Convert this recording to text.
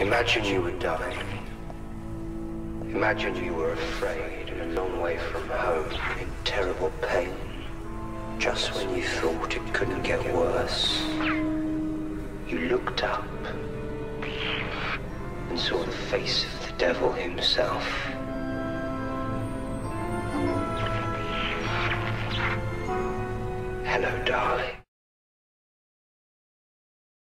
Imagine you were dying. Imagine you were afraid and a long way from home, in terrible pain. Just when you thought it couldn't get worse, you looked up and saw the face of the devil himself. Hello, darling.